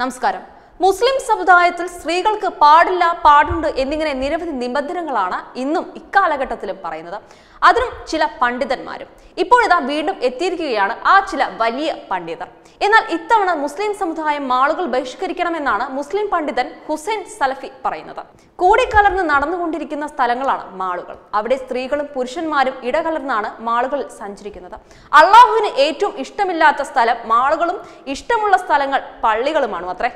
നമസ്കാരം. മുസ്ലിം സമുദായത്തിൽ സ്ത്രീകൾക്ക് പാടില്ല, പാടുണ്ട് എന്നിങ്ങനെ നിരവധി നിബന്ധനകളാണ് ഇന്നും ഇക്കാലഘട്ടത്തിലും പറയുന്നത്. അതിനും ചില പണ്ഡിതന്മാരും. ഇപ്പോഴിതാ വീണ്ടും എത്തിയിരിക്കുകയാണ് ആ ചില വലിയ പണ്ഡിതർ. എന്നാൽ ഇത്തവണ മുസ്ലിം സമുദായം ആളുകൾ ബഹിഷ്കരിക്കണമെന്നാണ് മുസ്ലിം പണ്ഡിതൻ ഹുസൈൻ സലഫി പറയുന്നത്. കൂടിക്കലർന്ന് നടന്നുകൊണ്ടിരിക്കുന്ന സ്ഥലങ്ങളാണ് മാളുകൾ. അവിടെ സ്ത്രീകളും പുരുഷന്മാരും ഇടകലർന്നാണ് മാളുകൾ സഞ്ചരിക്കുന്നത്. അള്ളാഹുവിന് ഏറ്റവും ഇഷ്ടമില്ലാത്ത സ്ഥലം മാളുകളും ഇഷ്ടമുള്ള സ്ഥലങ്ങൾ പള്ളികളുമാണ് അത്രേ.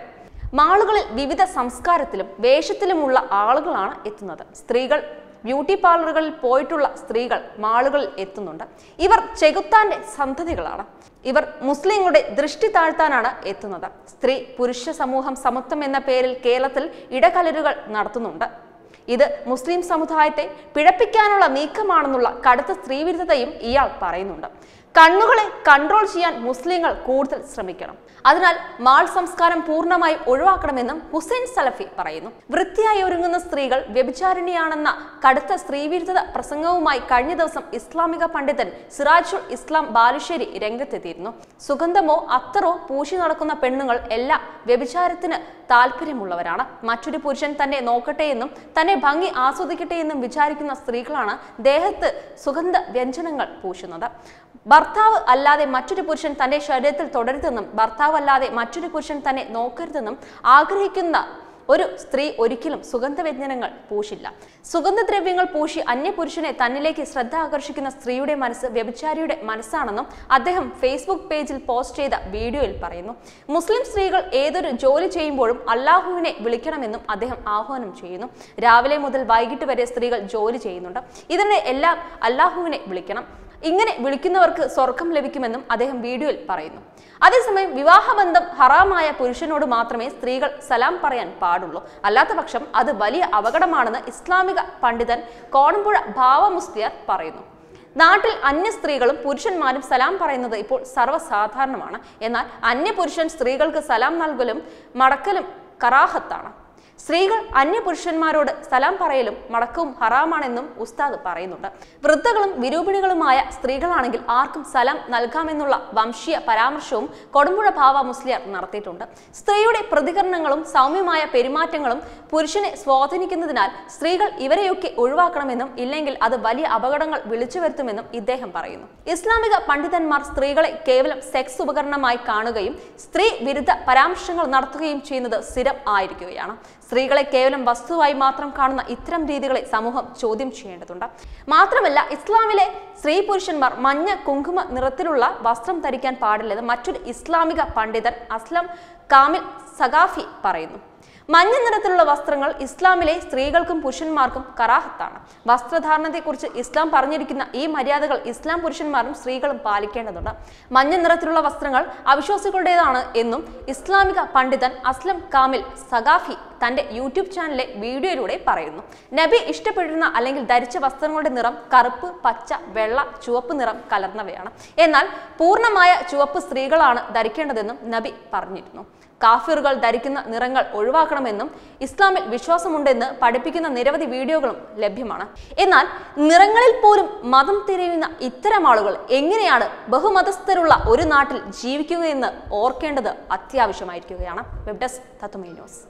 മാളുകളിൽ വിവിധ സംസ്കാരത്തിലും വേഷത്തിലുമുള്ള ആളുകളാണ് എത്തുന്നത്. സ്ത്രീകൾ ബ്യൂട്ടി പാർലറുകളിൽ പോയിട്ടുള്ള സ്ത്രീകൾ മാളുകളിൽ എത്തുന്നുണ്ട്. ഇവർ ചെകുത്താന്റെ സന്തതികളാണ്. ഇവർ മുസ്ലിങ്ങളുടെ ദൃഷ്ടി താഴ്ത്താനാണ് എത്തുന്നത്. സ്ത്രീ പുരുഷ സമൂഹം സമത്വം എന്ന പേരിൽ കേരളത്തിൽ ഇടകലരുകൾ നടത്തുന്നുണ്ട്. ഇത് മുസ്ലിം സമുദായത്തെ പിഴപ്പിക്കാനുള്ള നീക്കമാണെന്നുള്ള കടുത്ത സ്ത്രീവിരുദ്ധതയും ഇയാൾ പറയുന്നുണ്ട്. കണ്ണുകളെ കൺട്രോൾ ചെയ്യാൻ മുസ്ലിങ്ങൾ കൂടുതൽ ശ്രമിക്കണം. അതിനാൽ മാൾ സംസ്കാരം പൂർണ്ണമായും ഒഴിവാക്കണമെന്നും ഹുസൈൻ സലഫി പറയുന്നു. വൃത്തിയായി ഒരുങ്ങുന്ന സ്ത്രീകൾ വ്യഭിചാരിണിയാണെന്ന കടുത്ത സ്ത്രീവിരുദ്ധ പ്രസംഗവുമായി കഴിഞ്ഞ ദിവസം ഇസ്ലാമിക പണ്ഡിതൻ സിറാജുൽ ഇസ്ലാം ബാലുശ്ശേരി രംഗത്തെത്തിയിരുന്നു. സുഗന്ധമോ അത്തറോ പൂശി നടക്കുന്ന പെണ്ണുങ്ങൾ എല്ലാ വ്യഭിചാരത്തിന് താല്പര്യമുള്ളവരാണ്. മറ്റൊരു പുരുഷൻ തന്നെ നോക്കട്ടെ എന്നും തന്നെ ഭംഗി ആസ്വദിക്കട്ടെ എന്നും വിചാരിക്കുന്ന സ്ത്രീകളാണ് ദേഹത്ത് സുഗന്ധ വ്യഞ്ജനങ്ങൾ പൂശുന്നത്. ഭർത്താവ് അല്ലാതെ മറ്റൊരു പുരുഷൻ തന്റെ ശരീരത്തിൽ തുടരുതെന്നും ഭർത്താവ് അല്ലാതെ മറ്റൊരു പുരുഷൻ തന്നെ നോക്കരുതെന്നും ആഗ്രഹിക്കുന്ന ഒരു സ്ത്രീ ഒരിക്കലും സുഗന്ധവ്യഞ്ജനങ്ങൾ പൂശില്ല. സുഗന്ധദ്രവ്യങ്ങൾ പൂശി അന്യപുരുഷനെ തന്നിലേക്ക് ശ്രദ്ധ ആകർഷിക്കുന്ന സ്ത്രീയുടെ മനസ്സ് വ്യഭിചാരിയുടെ മനസ്സാണെന്നും അദ്ദേഹം ഫേസ്ബുക്ക് പേജിൽ പോസ്റ്റ് ചെയ്ത വീഡിയോയിൽ പറയുന്നു. മുസ്ലിം സ്ത്രീകൾ ഏതൊരു ജോലി ചെയ്യുമ്പോഴും അല്ലാഹുവിനെ വിളിക്കണമെന്നും അദ്ദേഹം ആഹ്വാനം ചെയ്യുന്നു. രാവിലെ മുതൽ വൈകിട്ട് വരെ സ്ത്രീകൾ ജോലി ചെയ്യുന്നുണ്ട്. ഇതിനെ എല്ലാം അല്ലാഹുവിനെ വിളിക്കണം. ഇങ്ങനെ വിളിക്കുന്നവർക്ക് സ്വർഗം ലഭിക്കുമെന്നും അദ്ദേഹം വീഡിയോയിൽ പറയുന്നു. അതേസമയം വിവാഹബന്ധം ഹറാമായ പുരുഷനോട് മാത്രമേ സ്ത്രീകൾ സലാം പറയാൻ പാടുള്ളൂ. അല്ലാത്ത പക്ഷം അത് വലിയ അപകടമാണെന്ന് ഇസ്ലാമിക പണ്ഡിതൻ കോണമ്പുഴ ഭാവ മുസ്തിയാർ പറയുന്നു. നാട്ടിൽ അന്യ സ്ത്രീകളും പുരുഷന്മാരും സലാം പറയുന്നത് ഇപ്പോൾ സർവ്വസാധാരണമാണ്. എന്നാൽ അന്യപുരുഷൻ സ്ത്രീകൾക്ക് സലാം നൽകലും മടക്കലും കറാഹത്താണ്. സ്ത്രീകൾ അന്യപുരുഷന്മാരോട് സലാം പറയലും മടക്കവും ഹറാമാണെന്നും ഉസ്താദ് പറയുന്നുണ്ട്. വൃദ്ധകളും വിരൂപിണികളുമായ സ്ത്രീകളാണെങ്കിൽ ആർക്കും സലാം നൽകാമെന്നുള്ള വംശീയ പരാമർശവും കൊടുമ്പുഴ ഭാവ മുസ്ലിയാർ നടത്തിയിട്ടുണ്ട്. സ്ത്രീയുടെ പ്രതികരണങ്ങളും സൗമ്യമായ പെരുമാറ്റങ്ങളും പുരുഷനെ സ്വാധീനിക്കുന്നതിനാൽ സ്ത്രീകൾ ഇവരെയൊക്കെ ഒഴിവാക്കണമെന്നും ഇല്ലെങ്കിൽ അത് വലിയ അപകടങ്ങൾ വിളിച്ചു വരുത്തുമെന്നും ഇദ്ദേഹം പറയുന്നു. ഇസ്ലാമിക പണ്ഡിതന്മാർ സ്ത്രീകളെ കേവലം സെക്സ് ഉപകരണമായി കാണുകയും സ്ത്രീ വിരുദ്ധ പരാമർശങ്ങൾ നടത്തുകയും ചെയ്യുന്നത് സ്ഥിരം ആയിരിക്കുകയാണ്. സ്ത്രീകളെ കേവലം വസ്തുവായി മാത്രം കാണുന്ന ഇത്തരം രീതികളെ സമൂഹം ചോദ്യം ചെയ്യേണ്ടതുണ്ട്. മാത്രമല്ല ഇസ്ലാമിലെ സ്ത്രീ പുരുഷന്മാർ മഞ്ഞ കുങ്കുമ നിറത്തിലുള്ള വസ്ത്രം ധരിക്കാൻ പാടില്ലെന്ന് മറ്റൊരു ഇസ്ലാമിക പണ്ഡിതൻ അസ്ലം കാമിൽ സഖാഫി പറയുന്നു. മഞ്ഞ നിറത്തിലുള്ള വസ്ത്രങ്ങൾ ഇസ്ലാമിലെ സ്ത്രീകൾക്കും പുരുഷന്മാർക്കും കറാഹത്താണ്. വസ്ത്രധാരണത്തെക്കുറിച്ച് ഇസ്ലാം പറഞ്ഞിരിക്കുന്ന ഈ മര്യാദകൾ ഇസ്ലാം പുരുഷന്മാരും സ്ത്രീകളും പാലിക്കേണ്ടതുണ്ട്. മഞ്ഞ നിറത്തിലുള്ള വസ്ത്രങ്ങൾ അവിശ്വാസികളുടേതാണ് എന്നും ഇസ്ലാമിക പണ്ഡിതൻ അസ്ലം കാമിൽ സഖാഫി തന്റെ യൂട്യൂബ് ചാനലിലെ വീഡിയോയിലൂടെ പറയുന്നു. നബി ഇഷ്ടപ്പെട്ടിരുന്ന അല്ലെങ്കിൽ ധരിച്ച വസ്ത്രങ്ങളുടെ നിറം കറുപ്പ്, പച്ച, വെള്ള, ചുവപ്പ് നിറം കലർന്നവയാണ്. എന്നാൽ പൂർണ്ണമായ ചുവപ്പ് സ്ത്രീകളാണ് ധരിക്കേണ്ടതെന്നും നബി പറഞ്ഞിരുന്നു. കാഫിറുകൾ ധരിക്കുന്ന നിറങ്ങൾ ഒഴിവാക്കണമെന്നും ഇസ്ലാമിൽ വിശ്വാസമുണ്ടെന്ന് പഠിപ്പിക്കുന്ന നിരവധി വീഡിയോകളും ലഭ്യമാണ്. എന്നാൽ നിറങ്ങളിൽ പോലും മതം തിരയുന്ന ഇത്തരം ആളുകൾ എങ്ങനെയാണ് ബഹുമതസ്ഥരുള്ള ഒരു നാട്ടിൽ ജീവിക്കുകയെന്ന് ഓർക്കേണ്ടത് അത്യാവശ്യമായിരിക്കുകയാണ്. വെബ് ഡെസ്ക് തത്തുമൈ ന്യൂസ്.